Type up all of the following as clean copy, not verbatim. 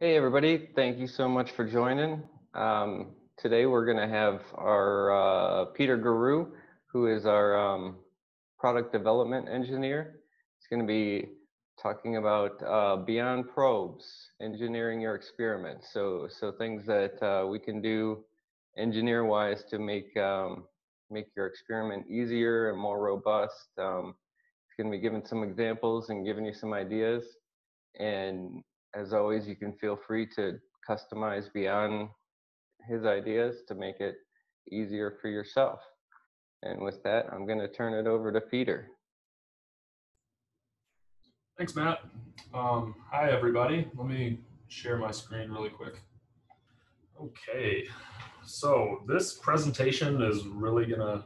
Hey everybody, thank you so much for joining. Today we're going to have our Peter Gerow, who is our product development engineer. He's going to be talking about beyond probes, engineering your experiments. So things that we can do engineer-wise to make make your experiment easier and more robust. He's going to be giving some examples and giving you some ideas. And as always, you can feel free to customize beyond his ideas to make it easier for yourself. And with that, I'm going to turn it over to Peter. Thanks, Matt. Hi, everybody. Let me share my screen really quick. Okay, so this presentation is really going to,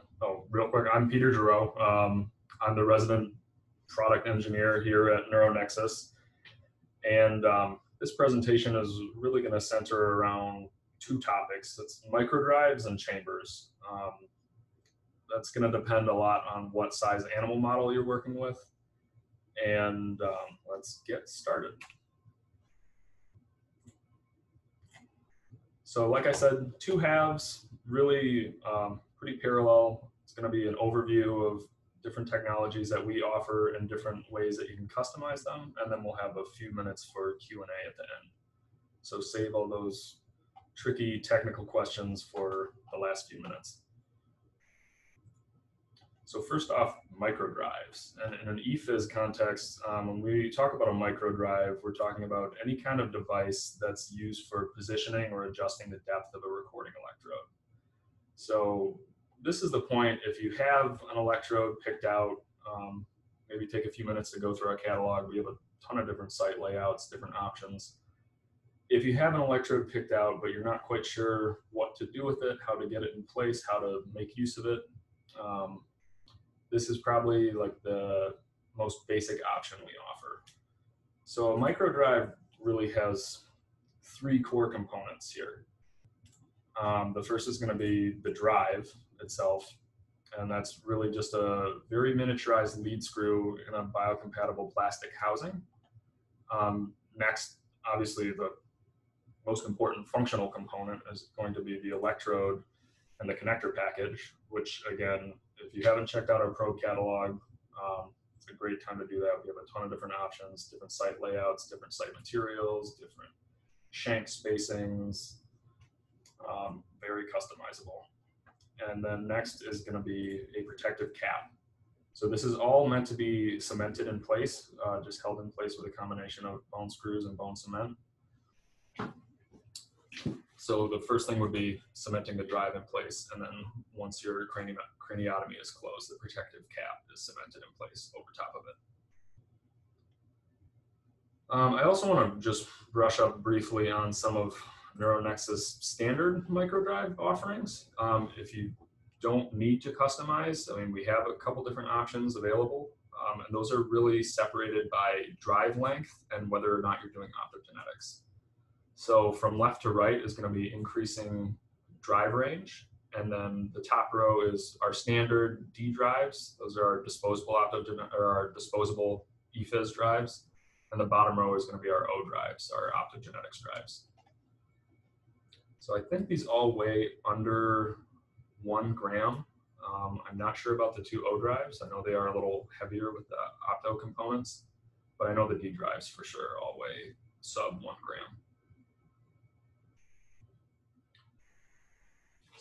I'm Peter Gerow. I'm the resident product engineer here at NeuroNexus. And this presentation is really going to center around two topics. It's microdrives and chambers. That's going to depend a lot on what size animal model you're working with. And let's get started. So like I said, two halves, really pretty parallel. It's going to be an overview of different technologies that we offer and different ways that you can customize them. And then we'll have a few minutes for Q&A at the end. So save all those tricky technical questions for the last few minutes. So first off, microdrives. And in an eFIS context, when we talk about a microdrive, we're talking about any kind of device that's used for positioning or adjusting the depth of a recording electrode. So this is the point. If you have an electrode picked out, maybe take a few minutes to go through our catalog. We have a ton of different site layouts, different options. If you have an electrode picked out, but you're not quite sure what to do with it, how to get it in place, how to make use of it, this is probably like the most basic option we offer. So a microdrive really has three core components here. The first is going to be the drive itself, and that's really just a very miniaturized lead screw in a biocompatible plastic housing. Next, obviously, the most important functional component is going to be the electrode and the connector package, which, again, if you haven't checked out our probe catalog, it's a great time to do that. We have a ton of different options, different site layouts, different site materials, different shank spacings, very customizable. And then next is going to be a protective cap. So this is all meant to be cemented in place, just held in place with a combination of bone screws and bone cement. So the first thing would be cementing the drive in place, and then once your craniotomy is closed, the protective cap is cemented in place over top of it. I also want to just brush up briefly on some of NeuroNexus standard microdrive offerings. If you don't need to customize, I mean, we have a couple different options available, and those are really separated by drive length and whether or not you're doing optogenetics. So from left to right is going to be increasing drive range, and then the top row is our standard D drives. Those are our disposable eFIS drives, and the bottom row is going to be our O drives, our optogenetics drives. So I think these all weigh under 1 gram. I'm not sure about the two O drives. I know they are a little heavier with the opto components, but I know the D drives for sure all weigh sub 1 gram.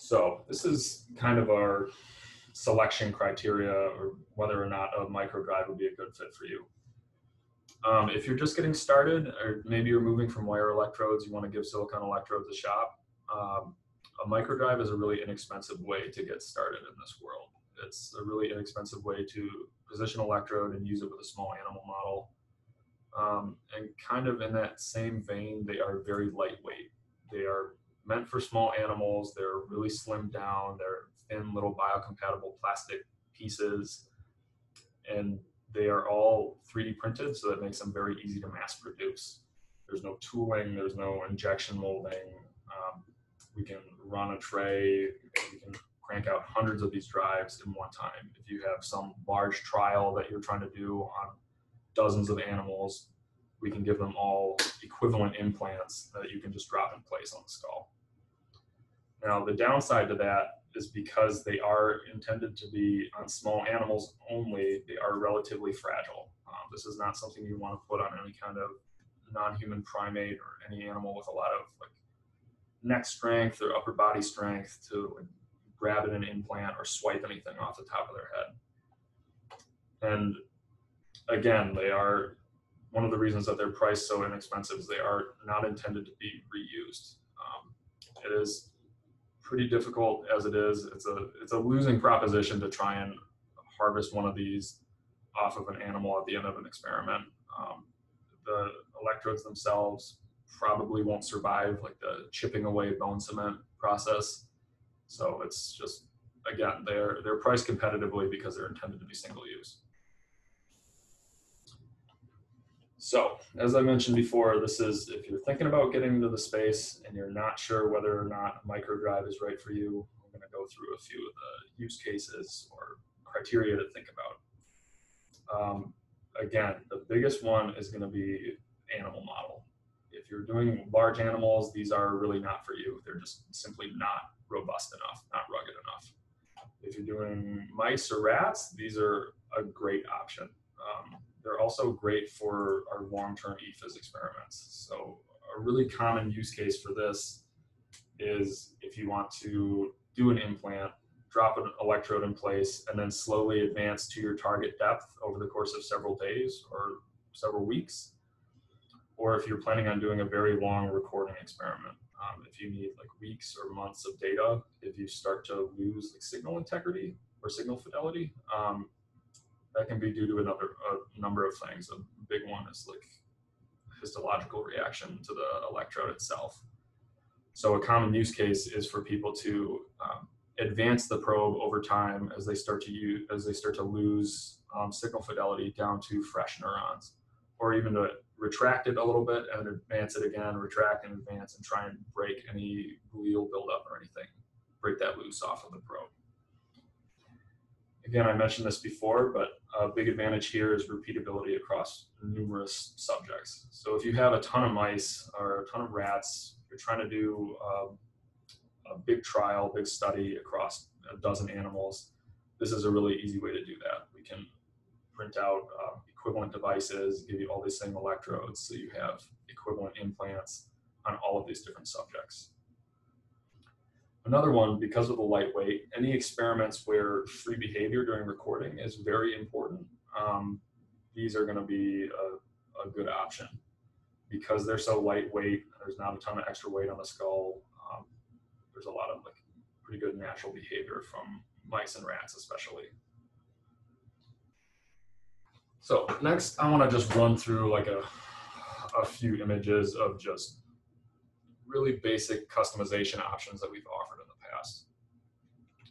So this is kind of our selection criteria, or whether or not a microdrive would be a good fit for you. If you're just getting started, or maybe you're moving from wire electrodes, you want to give silicone electrodes a shot, a microdrive is a really inexpensive way to get started in this world. It's a really inexpensive way to position an electrode and use it with a small animal model. And kind of in that same vein, they are very lightweight. They are meant for small animals. They're really slimmed down. They're thin little biocompatible plastic pieces. And they are all 3D printed, so that makes them very easy to mass produce. There's no tooling, there's no injection molding. We can run a tray, and we can crank out hundreds of these drives in one time. If you have some large trial that you're trying to do on dozens of animals, we can give them all equivalent implants that you can just drop in place on the skull. Now, the downside to that is because they are intended to be on small animals only, they are relatively fragile. This is not something you want to put on any kind of non-human primate or any animal with a lot of like neck strength or upper body strength to like, grab an implant or swipe anything off the top of their head. And again, they are, one of the reasons that they're priced so inexpensive is they are not intended to be reused. It is pretty difficult as it is. It's a losing proposition to try and harvest one of these off of an animal at the end of an experiment. The electrodes themselves probably won't survive like the chipping away bone cement process. So it's just, again, they're priced competitively because they're intended to be single use. So as I mentioned before, this is, if you're thinking about getting into the space and you're not sure whether or not a microdrive is right for you, we're going to go through a few of the use cases or criteria to think about. Again, the biggest one is going to be animal model. If you're doing large animals, these are really not for you. They're just simply not robust enough, not rugged enough. If you're doing mice or rats, these are a great option. They're also great for our long-term eFIS experiments. So a really common use case for this is if you want to do an implant, drop an electrode in place, and then slowly advance to your target depth over the course of several days or several weeks. Or if you're planning on doing a very long recording experiment, if you need like weeks or months of data, if you start to lose like signal integrity or signal fidelity, that can be due to a number of things. A big one is like histological reaction to the electrode itself. So a common use case is for people to advance the probe over time as they start to lose signal fidelity down to fresh neurons, or even to retract it a little bit and advance it again, retract and advance and try and break any glial buildup or anything, break that loose off of the probe. Again, I mentioned this before, but a big advantage here is repeatability across numerous subjects. So if you have a ton of mice or a ton of rats, you're trying to do a big trial, big study across a dozen animals, this is a really easy way to do that. We can print out equivalent devices, give you all the same electrodes, so you have equivalent implants on all of these different subjects. Another one, because of the lightweight, any experiments where free behavior during recording is very important, these are going to be a good option. Because they're so lightweight, there's not a ton of extra weight on the skull, there's a lot of like pretty good natural behavior from mice and rats especially. So next, I want to just run through like a few images of just really basic customization options that we've offered in the past.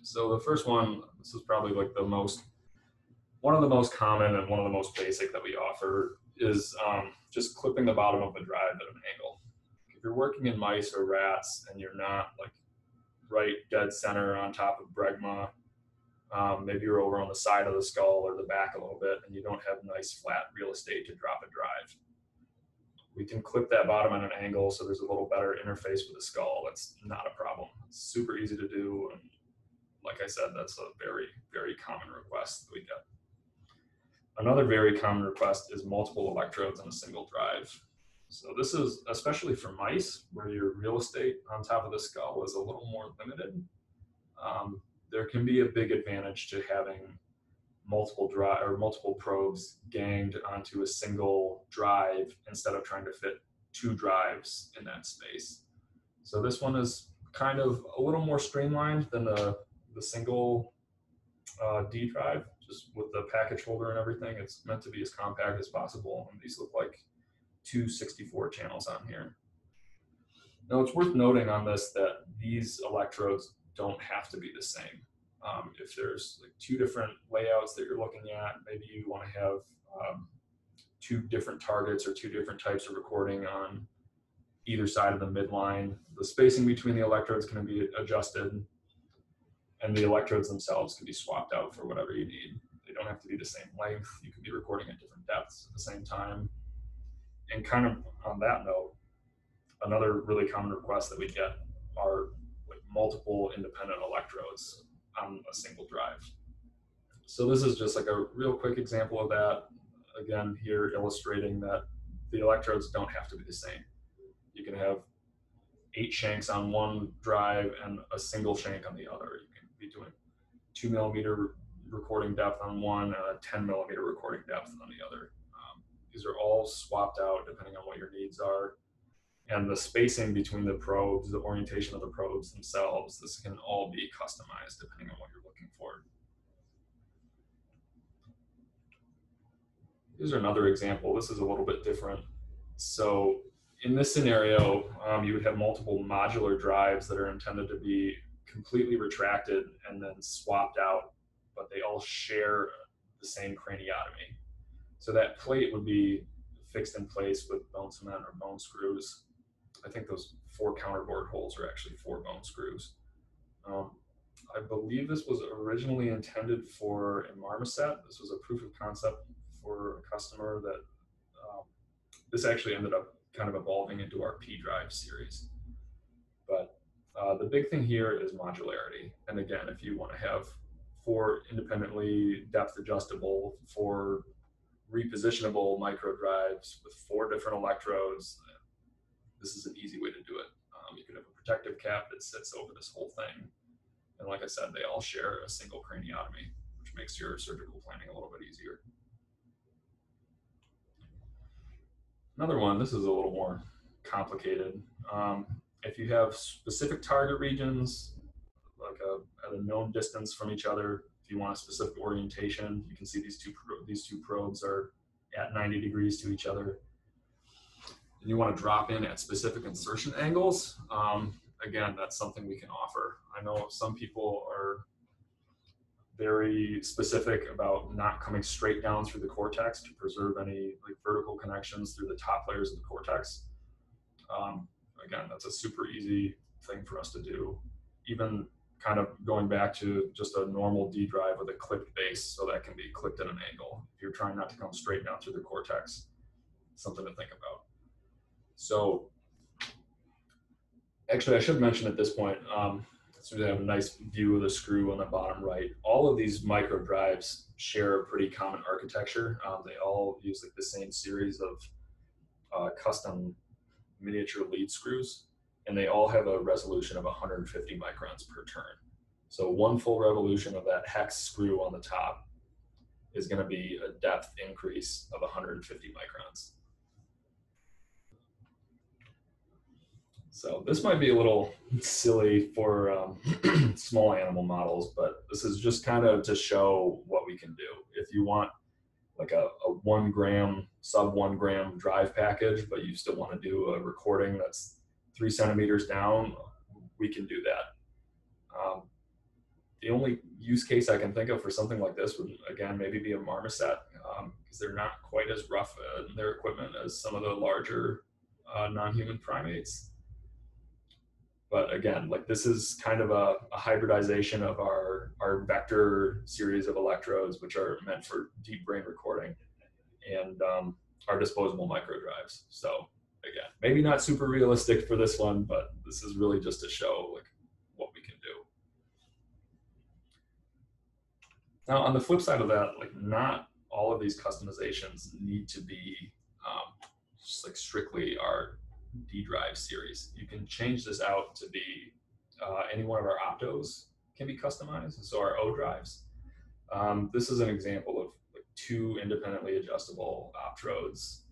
So the first one, this is probably like one of the most common and one of the most basic that we offer is just clipping the bottom of a drive at an angle. If you're working in mice or rats and you're not like right dead center on top of Bregma, maybe you're over on the side of the skull or the back a little bit and you don't have nice flat real estate to drop a drive. We can clip that bottom at an angle so there's a little better interface with the skull. That's not a problem. It's super easy to do. And like I said, that's a very, very common request that we get. Another very common request is multiple electrodes on a single drive. So this is especially for mice where your real estate on top of the skull is a little more limited. There can be a big advantage to having multiple probes ganged onto a single drive instead of trying to fit two drives in that space. So this one is kind of a little more streamlined than the single D drive, just with the package holder and everything. It's meant to be as compact as possible. And these look like two 64 channels on here. Now it's worth noting on this that these electrodes don't have to be the same. If there's like two different layouts that you're looking at, maybe you want to have two different targets or two different types of recording on either side of the midline. The spacing between the electrodes can be adjusted, and the electrodes themselves can be swapped out for whatever you need. They don't have to be the same length. You can be recording at different depths at the same time. And kind of on that note, another really common request that we get are like multiple independent electrodes on a single drive. So this is just like a real quick example of that. Again, here illustrating that the electrodes don't have to be the same. You can have 8 shanks on one drive and a single shank on the other. You can be doing 2 millimeter recording depth on one and a 10 millimeter recording depth on the other. These are all swapped out depending on what your needs are. And the spacing between the probes, the orientation of the probes themselves, this can all be customized depending on what you're looking for. Here's another example. This is a little bit different. So in this scenario, you would have multiple modular drives that are intended to be completely retracted and then swapped out, but they all share the same craniotomy. So that plate would be fixed in place with bone cement or bone screws. I think those 4 counterboard holes are actually 4 bone screws. I believe this was originally intended for a marmoset. This was a proof of concept for a customer that this actually ended up kind of evolving into our P-Drive series. But the big thing here is modularity. And again, if you want to have 4 independently depth adjustable, 4 repositionable microdrives with 4 different electrodes, this is an easy way to do it. You could have a protective cap that sits over this whole thing. And like I said, they all share a single craniotomy, which makes your surgical planning a little bit easier. Another one, this is a little more complicated. If you have specific target regions, like at a known distance from each other, if you want a specific orientation, you can see these two probes are at 90 degrees to each other. And you want to drop in at specific insertion angles. Again, that's something we can offer. I know some people are very specific about not coming straight down through the cortex to preserve any like vertical connections through the top layers of the cortex. Again, that's a super easy thing for us to do. Even kind of going back to just a normal D drive with a clipped base, so that can be clipped at an angle. If you're trying not to come straight down through the cortex, something to think about. So actually I should mention at this point, so they have a nice view of the screw on the bottom right. All of these micro drives share a pretty common architecture. They all use like the same series of custom miniature lead screws, and they all have a resolution of 150 microns per turn. So one full revolution of that hex screw on the top is going to be a depth increase of 150 microns. So this might be a little silly for small animal models, but this is just kind of to show what we can do. If you want like a 1 gram, sub 1 gram drive package, but you still want to do a recording that's 3 centimeters down, we can do that. The only use case I can think of for something like this would, again, maybe be a marmoset, because they're not quite as rough in their equipment as some of the larger non-human primates. But again, like this is kind of a hybridization of our vector series of electrodes, which are meant for deep brain recording, and our disposable microdrives. So again, maybe not super realistic for this one, but this is really just to show like what we can do. Now on the flip side of that, like not all of these customizations need to be just like strictly our D drive series. You can change this out to be any one of our optos can be customized, so our O drives. This is an example of like 2 independently adjustable optrodes.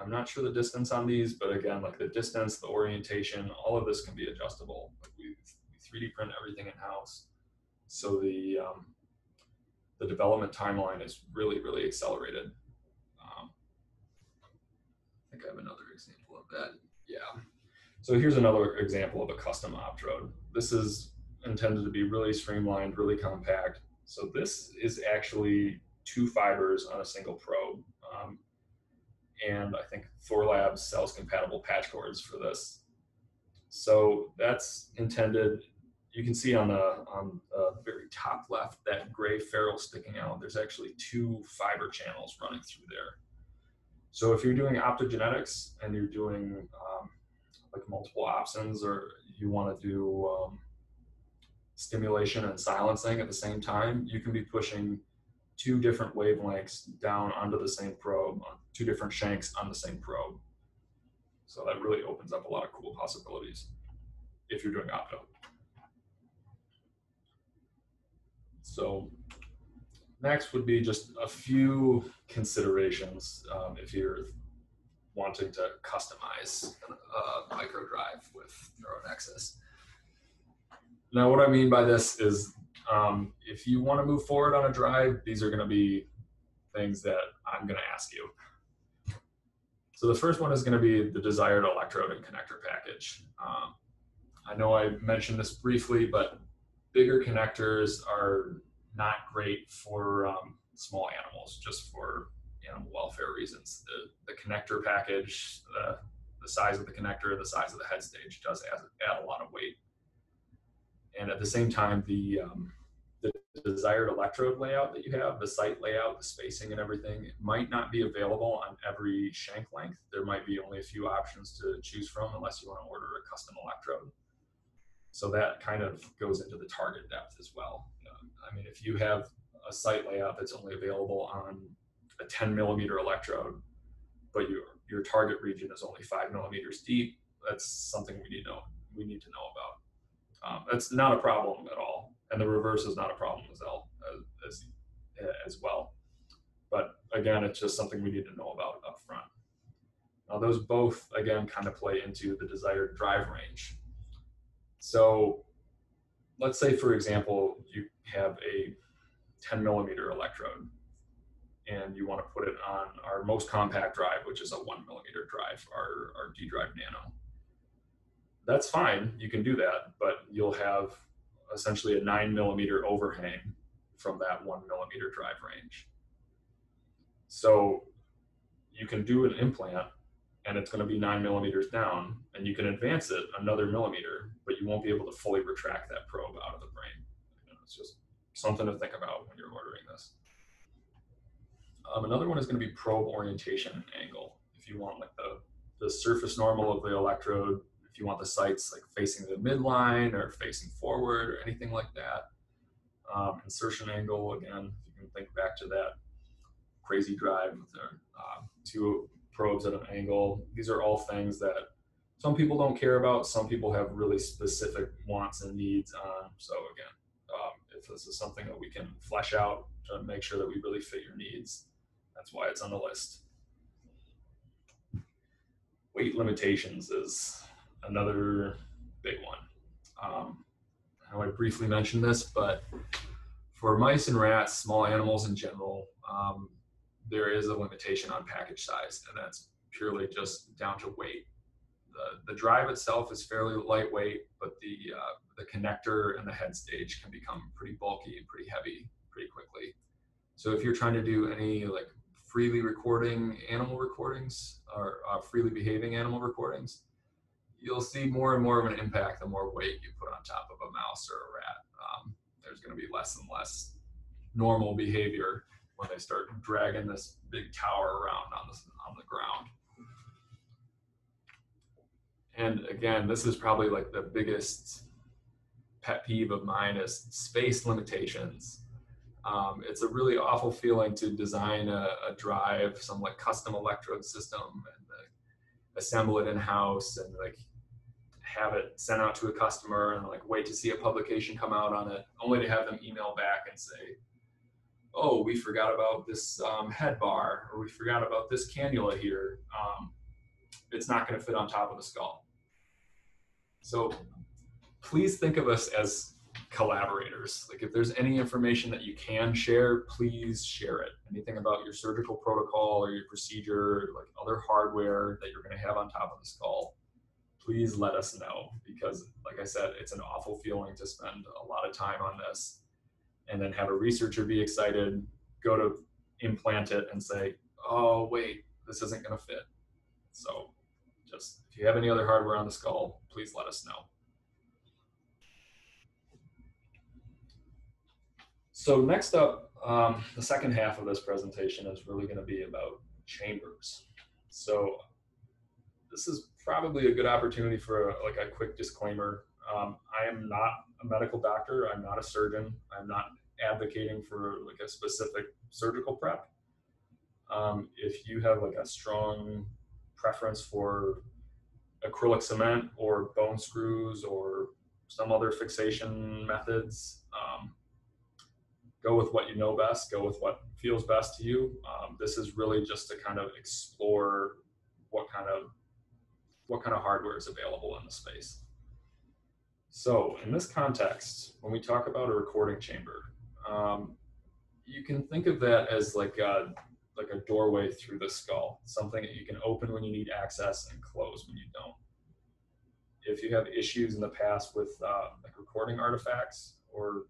I'm not sure the distance on these, but again, like the distance, the orientation, all of this can be adjustable. Like we 3D print everything in-house, so the development timeline is really, really accelerated. I think I have another example of that. Yeah. So here's another example of a custom optrode. This is intended to be really streamlined, really compact. So this is actually 2 fibers on a single probe. And I think Thor Labs sells compatible patch cords for this. So that's intended, you can see on the very top left, that gray ferrule sticking out, there's actually 2 fiber channels running through there. So if you're doing optogenetics and you're doing like multiple opsons, or you want to do stimulation and silencing at the same time, you can be pushing two different wavelengths down onto the same probe, two different shanks on the same probe. So that really opens up a lot of cool possibilities if you're doing opto. So next would be just a few considerations if you're wanting to customize a microdrive with NeuroNexus. Now, what I mean by this is if you want to move forward on a drive, these are going to be things that I'm going to ask you. So the first one is going to be the desired electrode and connector package. I know I mentioned this briefly, but bigger connectors are not great for small animals, just for animal welfare reasons. The connector package, the size of the connector, the size of the head stage does add a lot of weight. And at the same time, the desired electrode layout that you have, the site layout, the spacing and everything, it might not be available on every shank length. There might be only a few options to choose from unless you want to order a custom electrode. So that kind of goes into the target depth as well. I mean, if you have a site layout that's only available on a 10mm electrode, but your target region is only 5mm deep, that's something we need to know about. That's not a problem at all, and the reverse is not a problem as well. But again, it's just something we need to know about up front. Now, those both again kind of play into the desired drive range. So let's say, for example, you have a 10mm electrode and you want to put it on our most compact drive, which is a 1mm drive, our D-Drive Nano. That's fine, you can do that, but you'll have essentially a 9mm overhang from that 1mm drive range. So you can do an implant and it's going to be 9mm down, and you can advance it another millimeter, but you won't be able to fully retract that probe out of the brain. You know, it's just something to think about when you're ordering this. Another one is going to be probe orientation and angle. If you want like the surface normal of the electrode, if you want the sights like facing the midline or facing forward or anything like that. Insertion angle, again, you can think back to that crazy drive with their two probes at an angle. These are all things that some people don't care about. Some people have really specific wants and needs on. So again, if this is something that we can flesh out to make sure that we really fit your needs, that's why it's on the list. Weight limitations is another big one. I know I briefly mentioned this, but for mice and rats, small animals in general, there is a limitation on package size, and that's purely just down to weight. The drive itself is fairly lightweight, but the connector and the head stage can become pretty bulky and pretty heavy pretty quickly. So if you're trying to do any like freely recording animal recordings or freely behaving animal recordings, you'll see more and more of an impact the more weight you put on top of a mouse or a rat. There's going to be less and less normal behavior when they start dragging this big tower around on the ground. And again, this is probably like the biggest pet peeve of mine is space limitations. It's a really awful feeling to design a drive, some like custom electrode system, and assemble it in-house and like have it sent out to a customer and like wait to see a publication come out on it, only to have them email back and say, oh, we forgot about this head bar, or we forgot about this cannula here. It's not going to fit on top of the skull. So please think of us as collaborators. Like if there's any information that you can share, please share it. Anything about your surgical protocol or your procedure, like other hardware that you're going to have on top of the skull, please let us know, because like I said, it's an awful feeling to spend a lot of time on this and then have a researcher be excited, go to implant it and say, oh wait, this isn't going to fit. So just if you have any other hardware on the skull, please let us know. So next up, the second half of this presentation is really going to be about chambers. So this is probably a good opportunity for a quick disclaimer. I am not a medical doctor. I'm not a surgeon. I'm not advocating for a specific surgical prep. If you have a strong preference for acrylic cement or bone screws or some other fixation methods, go with what you know best, go with what feels best to you. This is really just to kind of explore what kind of hardware is available in the space. So in this context, when we talk about a recording chamber, you can think of that as like a doorway through the skull, something that you can open when you need access and close when you don't. If you have issues in the past with recording artifacts or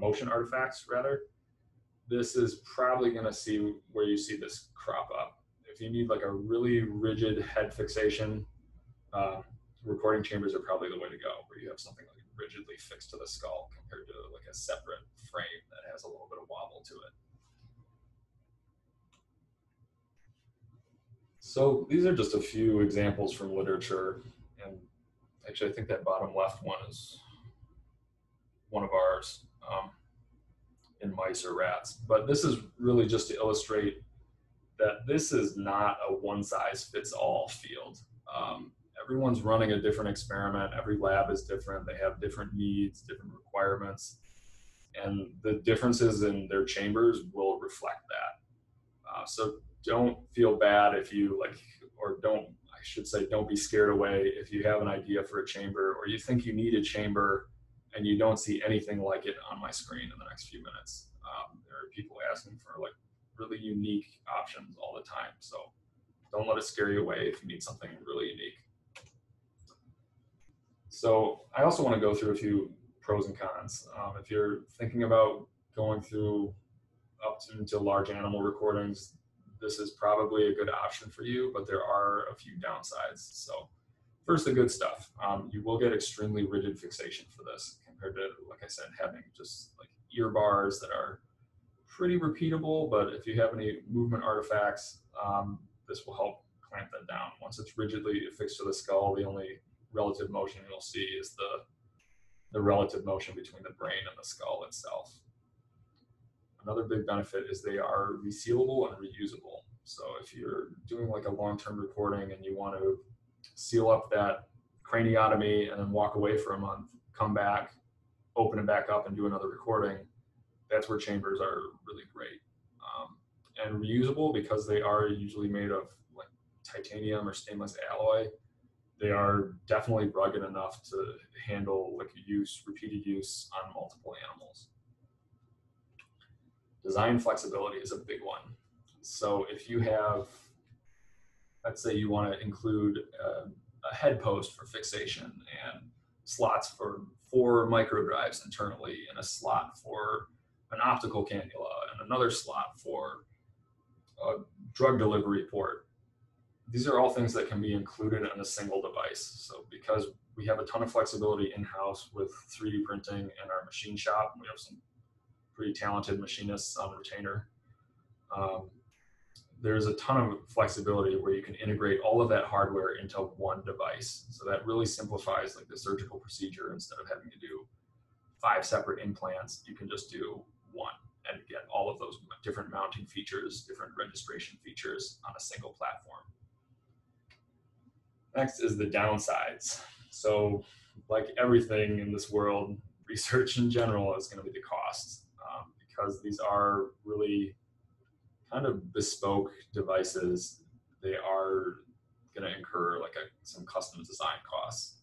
motion artifacts rather, this is probably going to see where you see this crop up. If you need a really rigid head fixation, recording chambers are probably the way to go, where you have something rigidly fixed to the skull compared to a separate frame that has a little bit of wobble to it. So these are just a few examples from literature, and actually I think that bottom left one is one of ours in mice or rats. But this is really just to illustrate that this is not a one-size-fits-all field. Everyone's running a different experiment. Every lab is different. They have different needs, different requirements, and the differences in their chambers will reflect that. So don't feel bad if you don't be scared away if you have an idea for a chamber or you think you need a chamber and you don't see anything like it on my screen in the next few minutes. There are people asking for really unique options all the time. So don't let it scare you away if you need something really unique. So I also want to go through a few pros and cons. If you're thinking about going through into large animal recordings, this is probably a good option for you, but there are a few downsides. So first, the good stuff. You will get extremely rigid fixation for this compared to, like I said, having just ear bars that are pretty repeatable, but if you have any movement artifacts, this will help clamp that down. Once it's rigidly fixed to the skull, the only relative motion you'll see is the relative motion between the brain and the skull itself. Another big benefit is they are resealable and reusable. So if you're doing a long-term recording and you want to seal up that craniotomy and then walk away for a month, come back, open it back up and do another recording, that's where chambers are really great. And reusable because they are usually made of titanium or stainless alloy. They are definitely rugged enough to handle repeated use on multiple animals. Design flexibility is a big one. So if you have, let's say you want to include a head post for fixation and slots for 4 microdrives internally and a slot for an optical cannula and another slot for a drug delivery port. These are all things that can be included in a single device. So because we have a ton of flexibility in-house with 3D printing and our machine shop, we have some pretty talented machinists on retainer. There's a ton of flexibility where you can integrate all of that hardware into one device. So that really simplifies the surgical procedure. Instead of having to do 5 separate implants, you can just do one and get all of those different mounting features, different registration features on a single platform. Next is the downsides. So like everything in this world, research in general is going to be the costs, because these are really kind of bespoke devices. They are going to incur some custom design costs.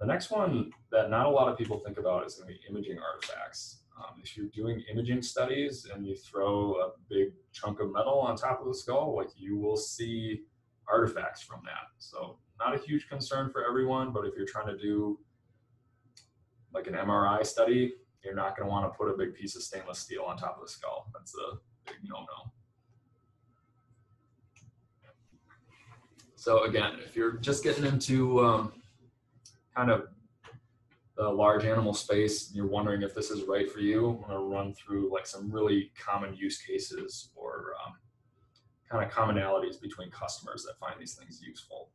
The next one that not a lot of people think about is going to be imaging artifacts. If you're doing imaging studies and you throw a big chunk of metal on top of the skull, you will see artifacts from that. So not a huge concern for everyone, but if you're trying to do an MRI study, you're not going to want to put a big piece of stainless steel on top of the skull. That's a big no-no. So again, if you're just getting into kind of the large animal space and you're wondering if this is right for you, I'm going to run through some really common use cases or kind of commonalities between customers that find these things useful.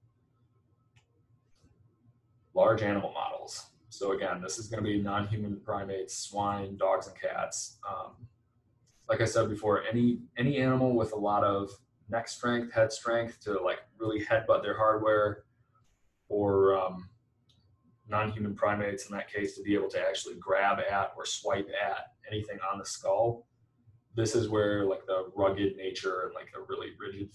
Large animal models. So again, this is going to be non-human primates, swine, dogs, and cats. Like I said before, any animal with a lot of neck strength, head strength to like really headbutt their hardware, or non-human primates in that case to be able to actually grab at or swipe at anything on the skull. This is where like the rugged nature and like the really rigid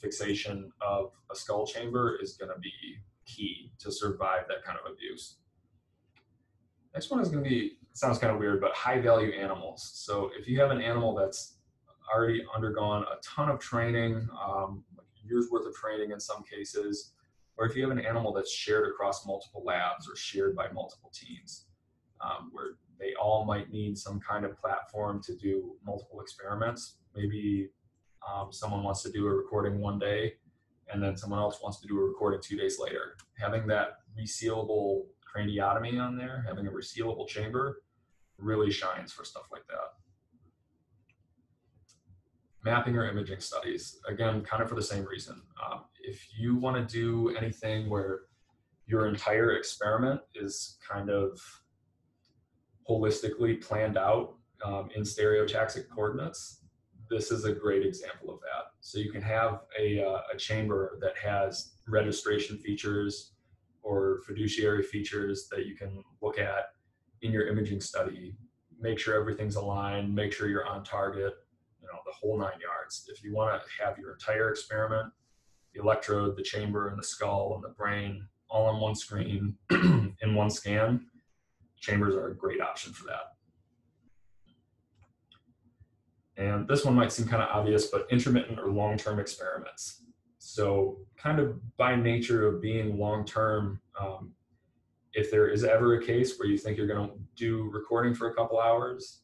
fixation of a skull chamber is going to be key to survive that kind of abuse. Next one is going to be, sounds kind of weird, but high value animals. So if you have an animal that's already undergone a ton of training, like years worth of training in some cases, or if you have an animal that's shared across multiple labs or shared by multiple teams, where they all might need some kind of platform to do multiple experiments. Maybe someone wants to do a recording one day and then someone else wants to do a recording 2 days later. Having that resealable craniotomy on there, having a resealable chamber really shines for stuff like that. Mapping or imaging studies, again, kind of for the same reason. If you want to do anything where your entire experiment is kind of holistically planned out in stereotaxic coordinates, this is a great example of that. So you can have a chamber that has registration features or fiduciary features that you can look at in your imaging study, make sure everything's aligned, make sure you're on target, you know, the whole 9 yards. If you want to have your entire experiment, the electrode, the chamber, and the skull, and the brain, all on one screen in one scan, chambers are a great option for that. And this one might seem kind of obvious, but intermittent or long-term experiments. So kind of by nature of being long-term, if there is ever a case where you think you're going to do recording for a couple hours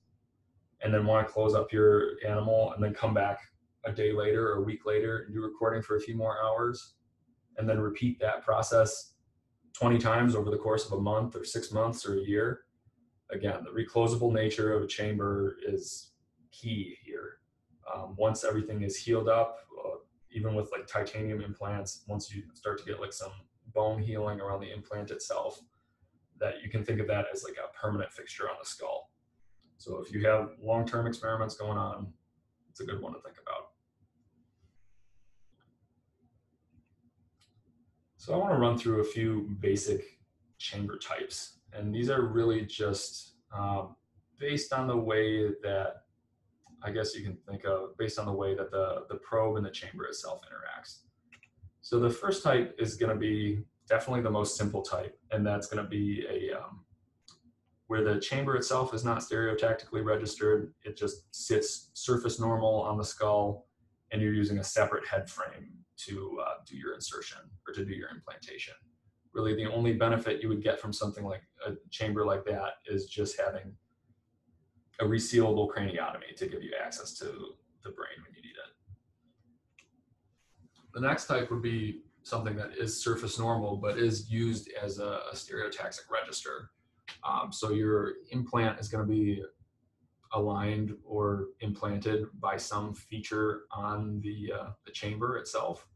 and then want to close up your animal and then come back a day later or a week later and do recording for a few more hours and then repeat that process 20 times over the course of a month or 6 months or a year. Again, the reclosable nature of a chamber is key here. Once everything is healed up, even with like titanium implants, once you start to get like some bone healing around the implant itself, that you can think of that as like a permanent fixture on the skull. So if you have long-term experiments going on, it's a good one to think about. So I want to run through a few basic chamber types, and these are really just based on the way that, I guess you can think of, based on the way that the probe and the chamber itself interacts. So the first type is going to be definitely the most simple type, and that's going to be a where the chamber itself is not stereotactically registered. It just sits surface normal on the skull, and you're using a separate head frame to do your insertion or to do your implantation. Really, the only benefit you would get from something like a chamber like that is just having a resealable craniotomy to give you access to the brain when you need it. The next type would be something that is surface normal but is used as a stereotaxic register. So your implant is going to be aligned or implanted by some feature on the chamber itself.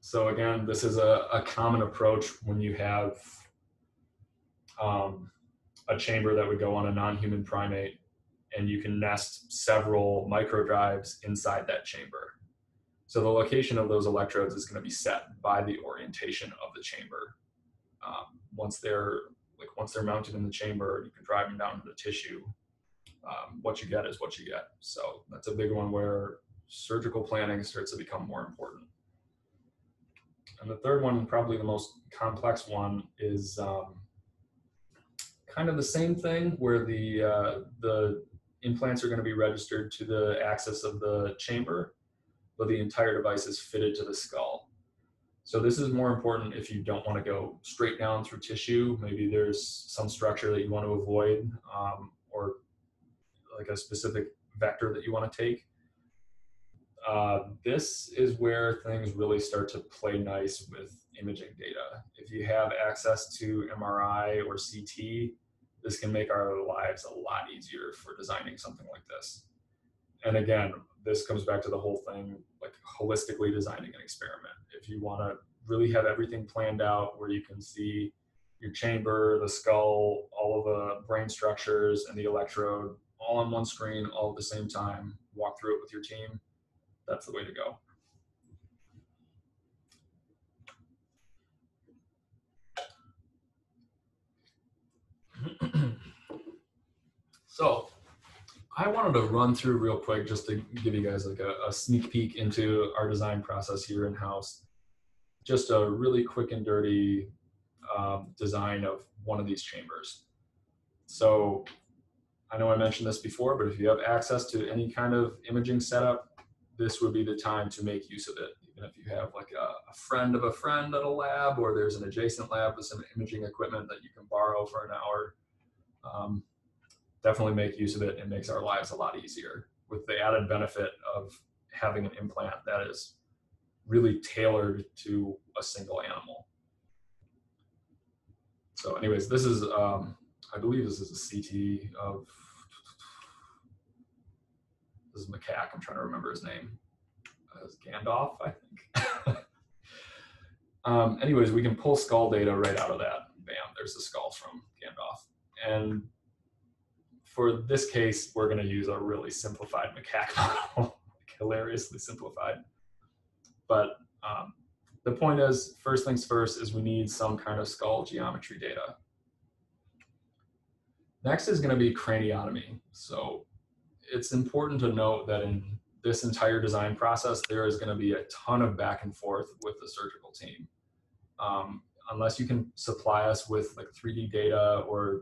So again, this is a common approach when you have a chamber that would go on a non-human primate, and you can nest several microdrives inside that chamber. So the location of those electrodes is going to be set by the orientation of the chamber. Once they're mounted in the chamber, you can drive them down to the tissue. What you get is what you get. So that's a big one where surgical planning starts to become more important. And the third one, probably the most complex one, is kind of the same thing where the implants are going to be registered to the axis of the chamber, but the entire device is fitted to the skull. So this is more important if you don't want to go straight down through tissue. Maybe there's some structure that you want to avoid, or like a specific vector that you want to take. This is where things really start to play nice with imaging data. If you have access to MRI or CT, this can make our lives a lot easier for designing something like this. And again, this comes back to the whole thing, like holistically designing an experiment. If you want to really have everything planned out where you can see your chamber, the skull, all of the brain structures and the electrode all on one screen, all at the same time, walk through it with your team, that's the way to go. So I wanted to run through real quick just to give you guys like a sneak peek into our design process here in-house. Just a really quick and dirty design of one of these chambers. So I know I mentioned this before, but if you have access to any kind of imaging setup, this would be the time to make use of it. Even if you have like a friend of a friend at a lab, or there's an adjacent lab with some imaging equipment that you can borrow for an hour, definitely make use of it. It makes our lives a lot easier with the added benefit of having an implant that is really tailored to a single animal. So anyways, this is, I believe this is a CT of, this is macaque, I'm trying to remember his name. It's Gandalf, I think. Anyways, we can pull skull data right out of that. Bam, there's the skulls from Gandalf. And for this case, we're gonna use a really simplified macaque model, like hilariously simplified. But the point is, first things first, is we need some kind of skull geometry data. Next is gonna be craniotomy. So it's important to note that in this entire design process, there is gonna be a ton of back and forth with the surgical team. Unless you can supply us with like 3D data or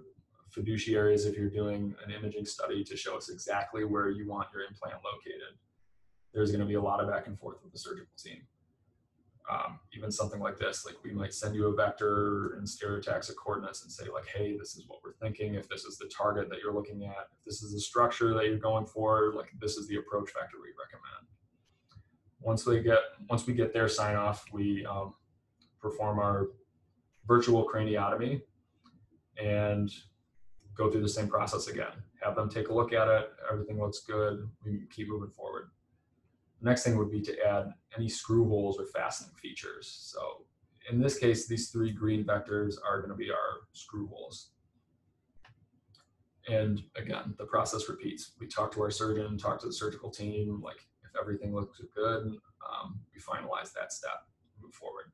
fiduciaries if you're doing an imaging study to show us exactly where you want your implant located, there's gonna be a lot of back and forth with the surgical team. Even something like this, like we might send you a vector and stereotaxic coordinates and say like, hey, this is what we're thinking. If this is the target that you're looking at, if this is the structure that you're going for, like this is the approach vector we recommend. Once we get their sign off, we perform our virtual craniotomy and go through the same process again. Have them take a look at it. Everything looks good. We keep moving forward. Next thing would be to add any screw holes or fastening features. So in this case, these three green vectors are going to be our screw holes. And again, the process repeats. We talk to our surgeon, talk to the surgical team, like if everything looks good, we finalize that step, move forward.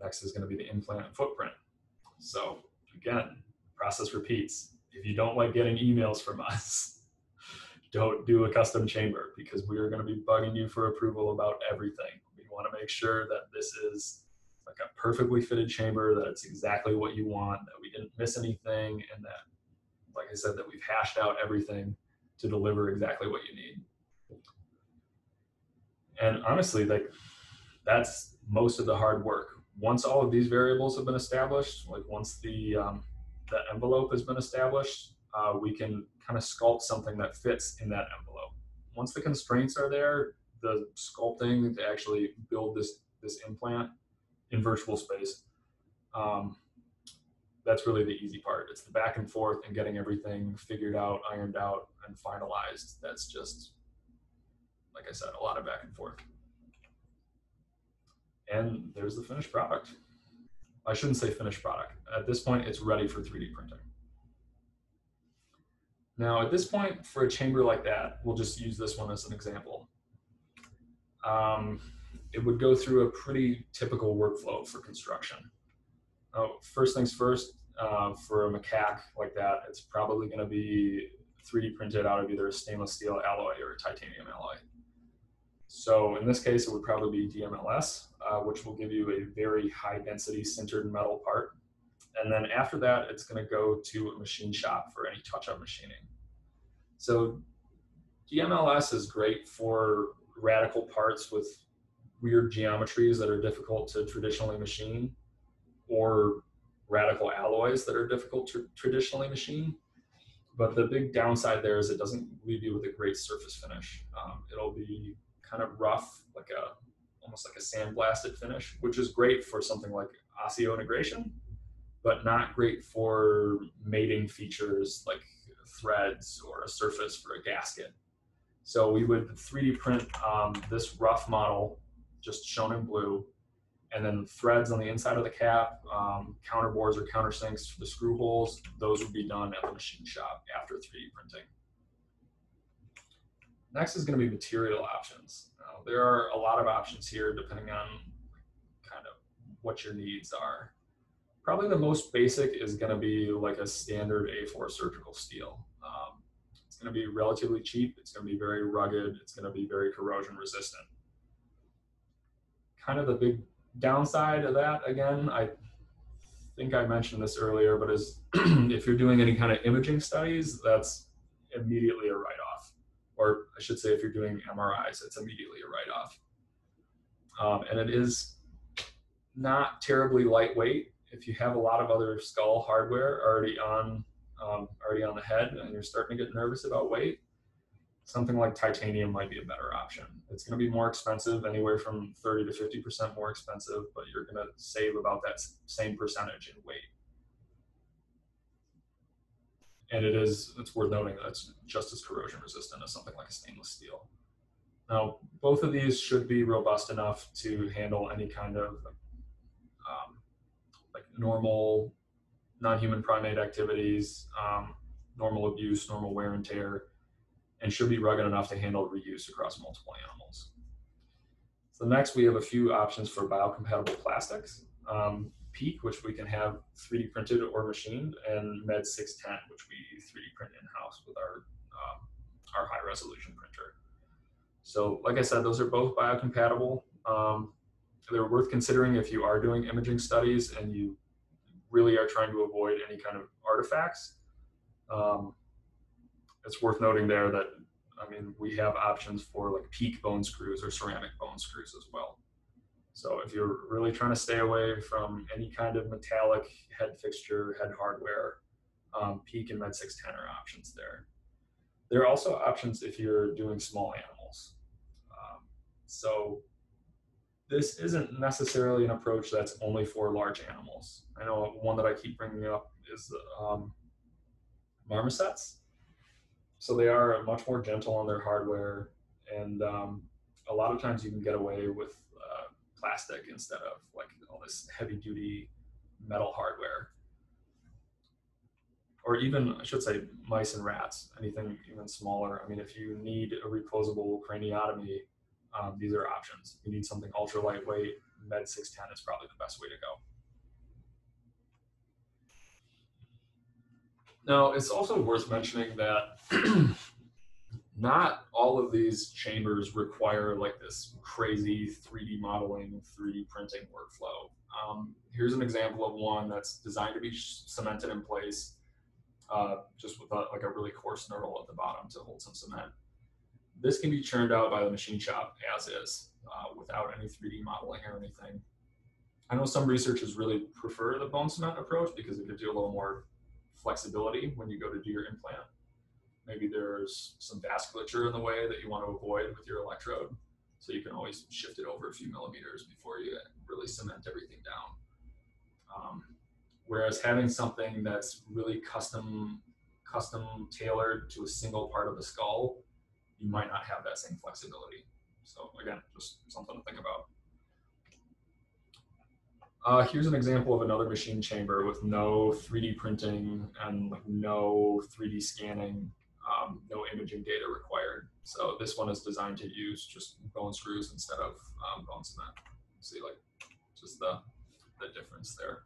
Next is going to be the implant footprint. So again, process repeats. If you don't like getting emails from us, don't do a custom chamber, because we are going to be bugging you for approval about everything. We want to make sure that this is like a perfectly fitted chamber, that it's exactly what you want, that we didn't miss anything, and that, like I said, that we've hashed out everything to deliver exactly what you need. And honestly, like that's most of the hard work. Once all of these variables have been established, like once the envelope has been established, we can kind of sculpt something that fits in that envelope. Once the constraints are there, the sculpting to actually build this implant in virtual space, that's really the easy part. It's the back and forth and getting everything figured out, ironed out, and finalized. That's just, like I said, a lot of back and forth. And there's the finished product. I shouldn't say finished product. At this point, it's ready for 3D printing. Now, at this point, for a chamber like that, we'll just use this one as an example. It would go through a pretty typical workflow for construction. First things first, for a macaque like that, it's probably going to be 3D printed out of either a stainless steel alloy or a titanium alloy. So in this case, it would probably be DMLS, which will give you a very high density sintered metal part. And then after that, it's going to go to a machine shop for any touch-up machining. So DMLS is great for radical parts with weird geometries that are difficult to traditionally machine, or radical alloys that are difficult to traditionally machine. But the big downside there is it doesn't leave you with a great surface finish. It'll be kind of rough, like almost like a sandblasted finish, which is great for something like osseo integration, but not great for mating features like threads or a surface for a gasket. So we would 3D print this rough model, just shown in blue, and then threads on the inside of the cap, counter bores or countersinks for the screw holes, those would be done at the machine shop after 3D printing. Next is going to be material options. Now, there are a lot of options here depending on kind of what your needs are. Probably the most basic is going to be like a standard A4 surgical steel. It's going to be relatively cheap, it's going to be very rugged, it's going to be very corrosion resistant. Kind of the big downside of that, again, I think I mentioned this earlier, but is if you're doing any kind of imaging studies, that's immediately a write-off. Or I should say if you're doing MRIs, it's immediately a write-off. And it is not terribly lightweight. If you have a lot of other skull hardware already on the head and you're starting to get nervous about weight, something like titanium might be a better option. It's going to be more expensive, anywhere from 30 to 50% more expensive, but you're going to save about that same percentage in weight. And it is, it's worth noting that it's just as corrosion resistant as something like a stainless steel. Now, both of these should be robust enough to handle any kind of like normal non-human primate activities, normal abuse, normal wear and tear, and should be rugged enough to handle reuse across multiple animals. So next we have a few options for biocompatible plastics. PEEK, which we can have 3D printed or machined, and MED610, which we 3D print in-house with our high-resolution printer. So like I said, those are both biocompatible. They're worth considering if you are doing imaging studies and you really are trying to avoid any kind of artifacts. It's worth noting there that, I mean, we have options for like PEEK bone screws or ceramic bone screws as well. So if you're really trying to stay away from any kind of metallic head fixture, head hardware, PEEK and MED610 are options there. There are also options if you're doing small animals. So this isn't necessarily an approach that's only for large animals. I know one that I keep bringing up is marmosets. So they are much more gentle on their hardware, and a lot of times you can get away with plastic instead of like all this heavy duty metal hardware. Or even, I should say, mice and rats, anything even smaller. I mean, if you need a reclosable craniotomy, these are options. If you need something ultra lightweight, MED610 is probably the best way to go. Now, it's also worth mentioning that not all of these chambers require like this crazy 3D modeling, 3D printing workflow. Here's an example of one that's designed to be cemented in place, just with like a really coarse knurl at the bottom to hold some cement. This can be churned out by the machine shop as is, without any 3D modeling or anything. I know some researchers really prefer the bone cement approach because it gives you a little more flexibility when you go to do your implant. Maybe there's some vasculature in the way that you want to avoid with your electrode, so you can always shift it over a few millimeters before you really cement everything down. Whereas having something that's really custom tailored to a single part of the skull, you might not have that same flexibility. So again, just something to think about. Here's an example of another machine chamber with no 3D printing and like no 3D scanning, no imaging data required. So this one is designed to use just bone screws instead of bone cement. See, like, just the difference there.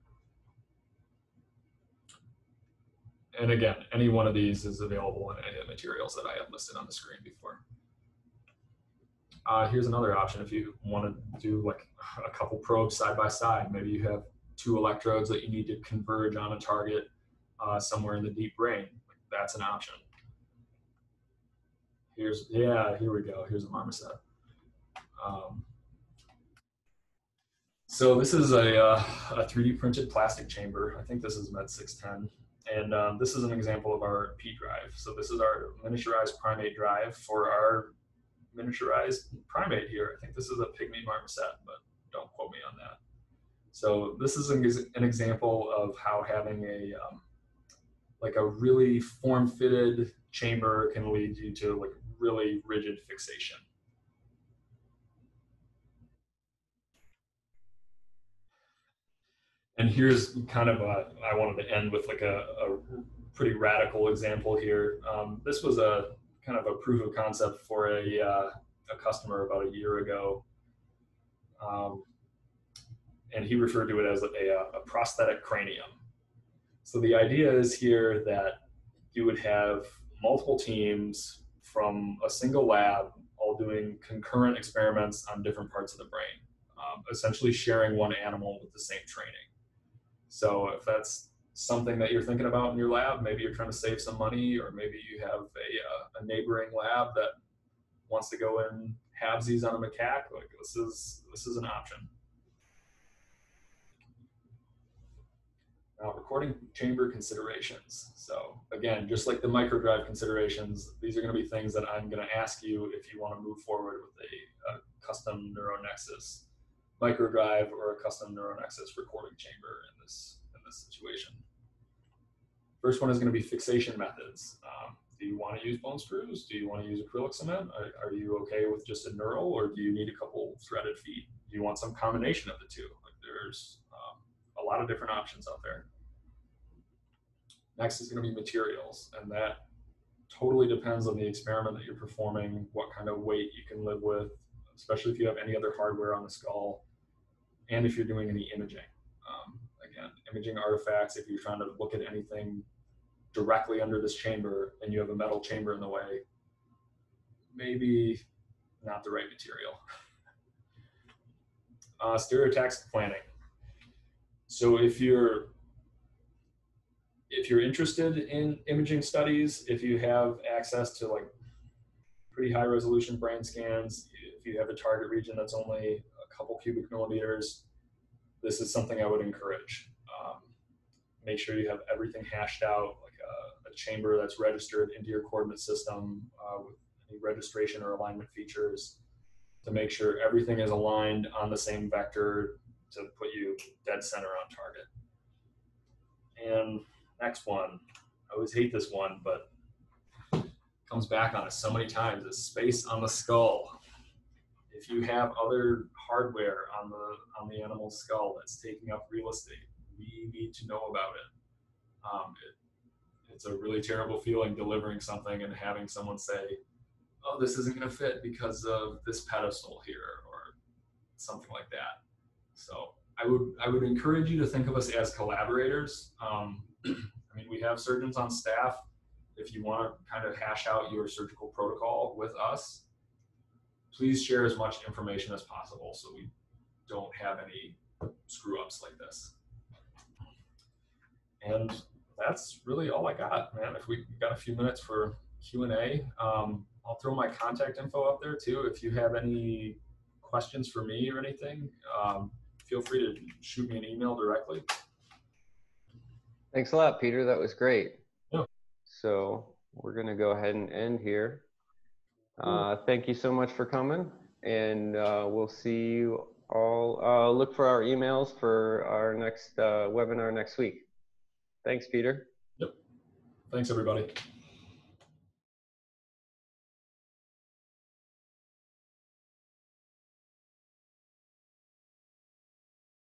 And again, any one of these is available in any of the materials that I have listed on the screen before. Here's another option if you want to do like a couple probes side by side. Maybe you have two electrodes that you need to converge on a target somewhere in the deep brain. Like, that's an option. Here's, yeah, here we go. Here's a marmoset. So this is a 3D printed plastic chamber. I think this is MED610. And this is an example of our P drive. So this is our miniaturized primate drive for our miniaturized primate here. I think this is a pygmy marmoset, but don't quote me on that. So this is an example of how having a like a really form-fitted chamber can lead you to like really rigid fixation. And here's kind of a, I wanted to end with like a pretty radical example here. This was a kind of a proof of concept for a customer about a year ago. And he referred to it as a prosthetic cranium. So the idea is here that you would have multiple teams from a single lab all doing concurrent experiments on different parts of the brain, essentially sharing one animal with the same training. So if that's something that you're thinking about in your lab, maybe you're trying to save some money, or maybe you have a neighboring lab that wants to go in halvesies on a macaque, like this is an option. Now, recording chamber considerations. So again, just like the microdrive considerations, these are going to be things that I'm going to ask you if you want to move forward with a custom NeuroNexus microdrive or a custom NeuroNexus recording chamber in this situation. First one is going to be fixation methods. Do you want to use bone screws? Do you want to use acrylic cement? Are you okay with just a neural, or do you need a couple threaded feet? Do you want some combination of the two? Like, there's a lot of different options out there. Next is going to be materials, and that totally depends on the experiment that you're performing, what kind of weight you can live with, especially if you have any other hardware on the skull, and if you're doing any imaging. Again, imaging artifacts, if you're trying to look at anything directly under this chamber and you have a metal chamber in the way, maybe not the right material. Stereotaxis planning. So if you're interested in imaging studies, if you have access to like pretty high resolution brain scans, if you have a target region that's only a couple cubic millimeters, this is something I would encourage. Make sure you have everything hashed out, like a chamber that's registered into your coordinate system with any registration or alignment features, to make sure everything is aligned on the same vector to put you dead center on target. And next one, I always hate this one, but it comes back on us so many times, is space on the skull. If you have other hardware on the animal's skull that's taking up real estate, we need to know about it. It's a really terrible feeling delivering something and having someone say, oh, this isn't going to fit because of this pedestal here or something like that. So I would encourage you to think of us as collaborators. I mean, we have surgeons on staff. If you want to kind of hash out your surgical protocol with us, please share as much information as possible so we don't have any screw-ups like this. And that's really all I got, man. If we got a few minutes for Q&A, I'll throw my contact info up there too. If you have any questions for me or anything, feel free to shoot me an email directly. Thanks a lot, Peter. That was great. Yeah. So we're going to go ahead and end here. Thank you so much for coming, and we'll see you all. Look for our emails for our next webinar next week. Thanks, Peter. Yep. Thanks, everybody.